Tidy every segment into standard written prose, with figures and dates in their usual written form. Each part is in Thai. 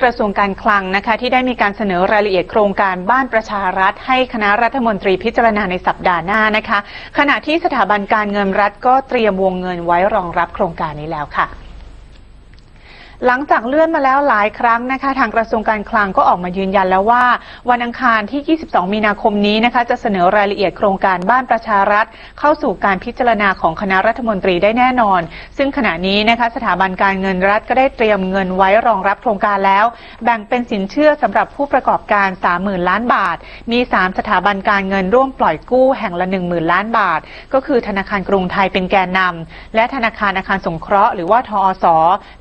กระทรวงการคลังนะคะที่ได้มีการเสนอรายละเอียดโครงการบ้านประชารัฐให้คณะรัฐมนตรีพิจารณาในสัปดาห์หน้านะคะขณะที่สถาบันการเงินรัฐก็เตรียมวงเงินไว้รองรับโครงการนี้แล้วค่ะหลังจากเลื่อนมาแล้วหลายครั้งนะคะทางกระทรวงการคลังก็ออกมายืนยันแล้วว่าวันอังคารที่22มีนาคมนี้นะคะจะเสนอรายละเอียดโครงการบ้านประชารัฐเข้าสู่การพิจารณาของคณะรัฐมนตรีได้แน่นอนซึ่งขณะนี้นะคะสถาบันการเงินรัฐก็ได้เตรียมเงินไว้รองรับโครงการแล้วแบ่งเป็นสินเชื่อสำหรับผู้ประกอบการ 30,000 ล้านบาทมี3สถาบันการเงินร่วมปล่อยกู้แห่งละ 10,000 ล้านบาทก็คือธนาคารกรุงไทยเป็นแกนนำและธนาคารอาคารสงเคราะห์หรือว่าทอส.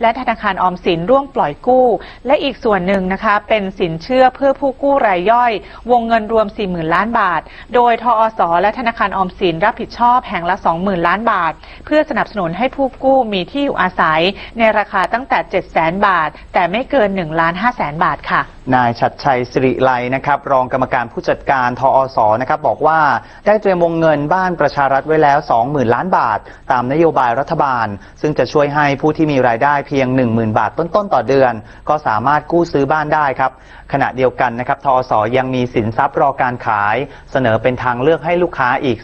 และธนาคารออมสินร่วมปล่อยกู้และอีกส่วนหนึ่งนะคะเป็นสินเชื่อเพื่อผู้กู้รายย่อยวงเงินรวม 40,000 ล้านบาทโดยทอส.และธนาคารออมสินรับผิดชอบแห่งละ 20,000 ล้านบาทเพื่อสนับสนุนให้ผู้กู้มีที่อยู่อาศัยในราคาตั้งแต่ 700,000 บาทแต่ไม่เกิน 1,500,000 บาทค่ะนายชัดชัยสิริไลนะครับรองกรรมการผู้จัดการทอส.นะครับบอกว่าได้เตรียมวงเงินบ้านประชารัฐไว้แล้ว 20,000 ล้านบาทตามนโยบายรัฐบาลซึ่งจะช่วยให้ผู้ที่มีรายได้เพียง 10,000 บาทต้นๆต่อเดือนก็สามารถกู้ซื้อบ้านได้ครับขณะเดียวกันนะครับทอส.ยังมีสินทรัพย์รอการขายเสนอเป็นทางเลือกให้ลูกค้าอีก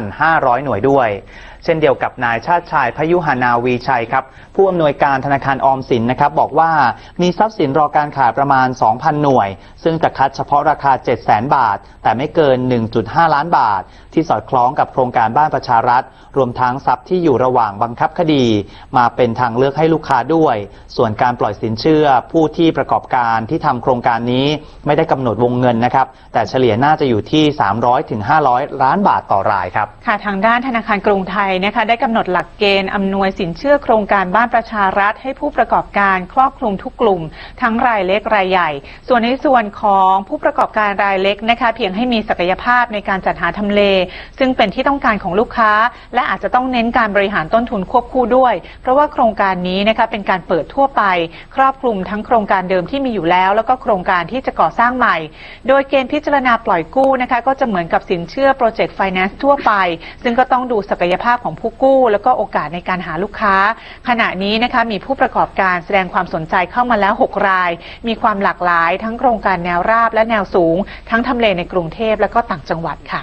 2,500 หน่วยด้วยเช่นเดียวกับนายชาติชายพยุหนาวีชัยครับผู้อำนวยการธนาคารออมสินนะครับบอกว่ามีทรัพย์สินรอการขายประมาณ 2,000 หน่วยซึ่งจะคัดเฉพาะราคา 700,000 บาทแต่ไม่เกิน 1.5 ล้านบาทที่สอดคล้องกับโครงการบ้านประชารัฐรวมทั้งทรัพย์ที่อยู่ระหว่างบังคับคดีมาเป็นทางเลือกให้ลูกค้าด้วยส่วนการปล่อยสินเชื่อผู้ที่ประกอบการที่ทำโครงการนี้ไม่ได้กำหนดวงเงินนะครับแต่เฉลี่ยน่าจะอยู่ที่ 300-500 ล้านบาทต่อรายครับค่ะทางด้านธนาคารกรุงไทยนะคะได้กำหนดหลักเกณฑ์อำนวยสินเชื่อโครงการบ้านประชารัฐให้ผู้ประกอบการครอบคลุมทุกกลุ่มทั้งรายเล็กรายใหญ่ส่วนในส่วนของผู้ประกอบการรายเล็กนะคะเพียงให้มีศักยภาพในการจัดหาทำเลซึ่งเป็นที่ต้องการของลูกค้าและอาจจะต้องเน้นการบริหารต้นทุนควบคู่ด้วยเพราะว่าโครงการนี้นะคะเป็นการเปิดทั่วไปครอบคลุมทั้งโครงการเดิมที่มีอยู่แล้วแล้วก็โครงการที่จะก่อสร้างใหม่โดยเกณฑ์พิจารณาปล่อยกู้นะคะก็จะเหมือนกับสินเชื่อโปรเจกต์ไฟแนนซ์ทั่วไปซึ่งก็ต้องดูศักยภาพของผู้กู้แล้วก็โอกาสในการหาลูกค้าขณะนี้นะคะมีผู้ประกอบการแสดงความสนใจเข้ามาแล้ว6รายมีความหลากหลายทั้งโครงการแนวราบและแนวสูงทั้งทำเลในกรุงเทพและก็ต่างจังหวัดค่ะ